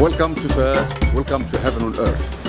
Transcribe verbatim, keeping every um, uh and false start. Welcome to first, welcome to heaven on earth.